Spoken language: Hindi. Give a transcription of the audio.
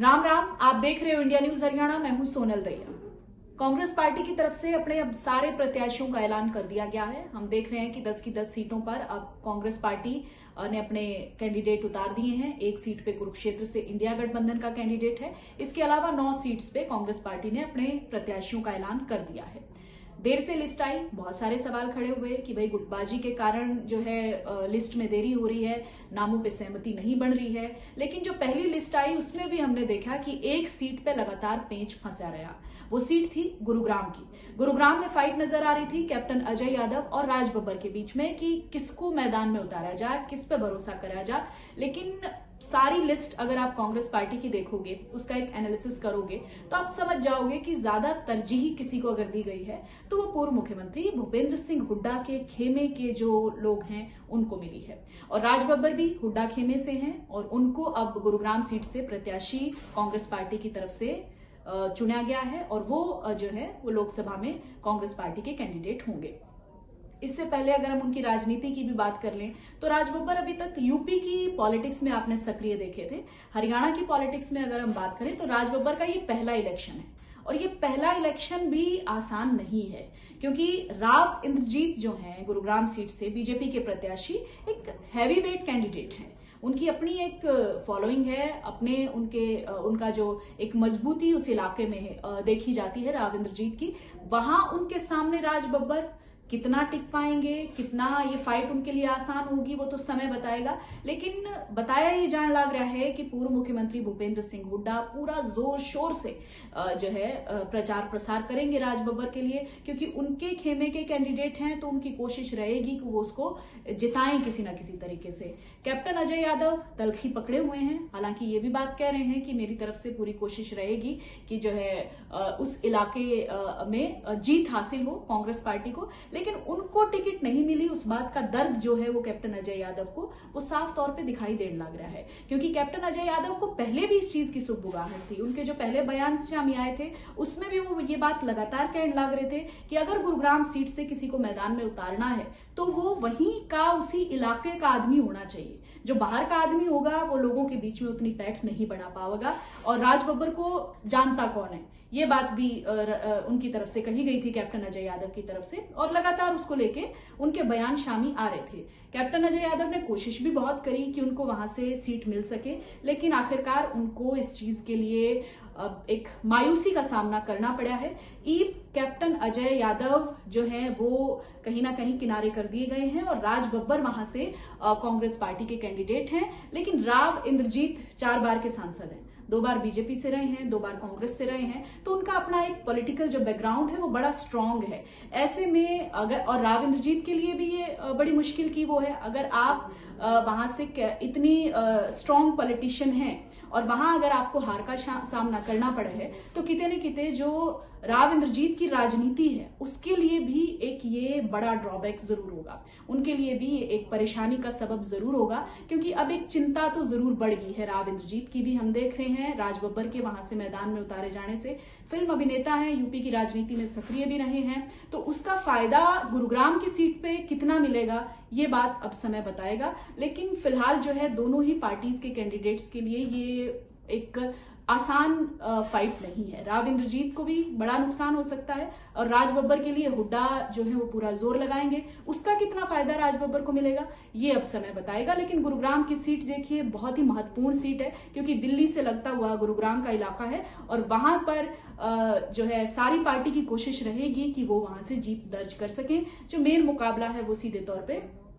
राम राम, आप देख रहे हो इंडिया न्यूज हरियाणा। मैं हूं सोनल दैया। कांग्रेस पार्टी की तरफ से अपने अब सारे प्रत्याशियों का ऐलान कर दिया गया है। हम देख रहे हैं कि 10 की 10 सीटों पर अब कांग्रेस पार्टी ने अपने कैंडिडेट उतार दिए हैं। एक सीट पे कुरुक्षेत्र से इंडिया गठबंधन का कैंडिडेट है। इसके अलावा 9 सीट्स पे कांग्रेस पार्टी ने अपने प्रत्याशियों का ऐलान कर दिया है। देर से लिस्ट आई, बहुत सारे सवाल खड़े हुए कि भाई गुटबाजी के कारण जो है लिस्ट में देरी हो रही है, नामों पे सहमति नहीं बन रही है। लेकिन जो पहली लिस्ट आई उसमें भी हमने देखा कि एक सीट पे लगातार पेंच फंसा रहा। वो सीट थी गुरुग्राम की। गुरुग्राम में फाइट नजर आ रही थी कैप्टन अजय यादव और राज बब्बर के बीच में कि किसको मैदान में उतारा जाए, किस पे भरोसा कराया जाए। लेकिन सारी लिस्ट अगर आप कांग्रेस पार्टी की देखोगे, उसका एक एनालिसिस करोगे, तो आप समझ जाओगे कि ज्यादा तरजीह किसी को अगर दी गई है तो वो पूर्व मुख्यमंत्री भूपेंद्र सिंह हुड्डा के खेमे के जो लोग हैं उनको मिली है। और राज बब्बर भी हुड्डा खेमे से हैं और उनको अब गुरुग्राम सीट से प्रत्याशी कांग्रेस पार्टी की तरफ से चुना गया है और वो जो है वो लोकसभा में कांग्रेस पार्टी के कैंडिडेट होंगे। इससे पहले अगर हम उनकी राजनीति की भी बात कर लें तो राज बब्बर अभी तक यूपी की पॉलिटिक्स में आपने सक्रिय देखे थे। हरियाणा की पॉलिटिक्स में अगर हम बात करें तो राज बब्बर का ये पहला इलेक्शन है और ये पहला इलेक्शन भी आसान नहीं है, क्योंकि राव इंद्रजीत जो हैं गुरुग्राम सीट से बीजेपी के प्रत्याशी एक हैवीवेट कैंडिडेट हैं। उनकी अपनी एक फॉलोइंग है, अपने उनका जो एक मजबूती उस इलाके में देखी जाती है राव इंद्रजीत की। वहां उनके सामने राज बब्बर कितना टिक पाएंगे, कितना ये फाइट उनके लिए आसान होगी वो तो समय बताएगा। लेकिन बताया ये जान लग रहा है कि पूर्व मुख्यमंत्री भूपेंद्र सिंह हुड्डा पूरा जोर शोर से जो है प्रचार प्रसार करेंगे राज बब्बर के लिए, क्योंकि उनके खेमे के कैंडिडेट हैं तो उनकी कोशिश रहेगी कि वो उसको जिताएं किसी ना किसी तरीके से। कैप्टन अजय यादव तलखी पकड़े हुए हैं, हालांकि ये भी बात कह रहे हैं कि मेरी तरफ से पूरी कोशिश रहेगी कि जो है उस इलाके में जीत हासिल हो कांग्रेस पार्टी को। लेकिन उनको टिकट नहीं मिली, उस बात का दर्द जो है वो कैप्टन अजय यादव को वो साफ तौर पे दिखाई देने लग रहा है, क्योंकि कैप्टन अजय यादव को पहले भी इस चीज की सुगबुगाहट थी। उनके जो पहले बयान सामने आए थे उसमें भी वो ये बात लगातार कहने लग रहे थे कि अगर गुरुग्राम सीट से किसी को मैदान में उतारना है तो वो वहीं का उसी इलाके का आदमी होना चाहिए। जो बाहर का आदमी होगा वो लोगों के बीच में उतनी पैठ नहीं बना पाएगा। और राज बब्बर को जानता कौन है ये बात भी उनकी तरफ से कही गई थी कैप्टन अजय यादव की तरफ से, और लगातार उसको लेके उनके बयान सामने आ रहे थे। कैप्टन अजय यादव ने कोशिश भी बहुत करी कि उनको वहां से सीट मिल सके, लेकिन आखिरकार उनको इस चीज के लिए एक मायूसी का सामना करना पड़ा है। ईब कैप्टन अजय यादव जो हैं वो कहीं ना कहीं किनारे कर दिए गए हैं और राज बब्बर वहां से कांग्रेस पार्टी के कैंडिडेट हैं। लेकिन राव इंद्रजीत 4 बार के सांसद हैं, 2 बार बीजेपी से रहे हैं, 2 बार कांग्रेस से रहे हैं, तो उनका अपना एक पॉलिटिकल जो बैकग्राउंड है वो बड़ा स्ट्रांग है। ऐसे में अगर, और राव इंद्रजीत के लिए भी ये बड़ी मुश्किल की वो है, अगर आप वहां से इतनी स्ट्रांग पॉलिटिशियन हैं और वहां अगर आपको हार का सामना करना पड़ा है तो किते न किते जो राव इंद्रजीत की राजनीति है उसके लिए भी एक ये बड़ा ड्रॉबैक जरूर होगा, उनके लिए भी एक परेशानी का सबब जरूर होगा। क्योंकि अब एक चिंता तो जरूर बढ़ गई है राव इंद्रजीत की भी, हम देख रहे हैं राज बब्बर के वहां से मैदान में उतारे जाने से। फिल्म अभिनेता हैं, यूपी की राजनीति में सक्रिय भी रहे हैं, तो उसका फायदा गुरुग्राम की सीट पे कितना मिलेगा ये बात अब समय बताएगा। लेकिन फिलहाल जो है दोनों ही पार्टीज के कैंडिडेट्स के लिए ये एक आसान फाइट नहीं है। राव इंद्रजीत को भी बड़ा नुकसान हो सकता है और राज बब्बर के लिए हुड्डा जो है वो पूरा जोर लगाएंगे। उसका कितना फायदा राज बब्बर को मिलेगा ये अब समय बताएगा। लेकिन गुरुग्राम की सीट देखिए बहुत ही महत्वपूर्ण सीट है, क्योंकि दिल्ली से लगता हुआ गुरुग्राम का इलाका है और वहां पर जो है सारी पार्टी की कोशिश रहेगी कि वो वहां से जीत दर्ज कर सकें। जो मेन मुकाबला है वो सीधे तौर पर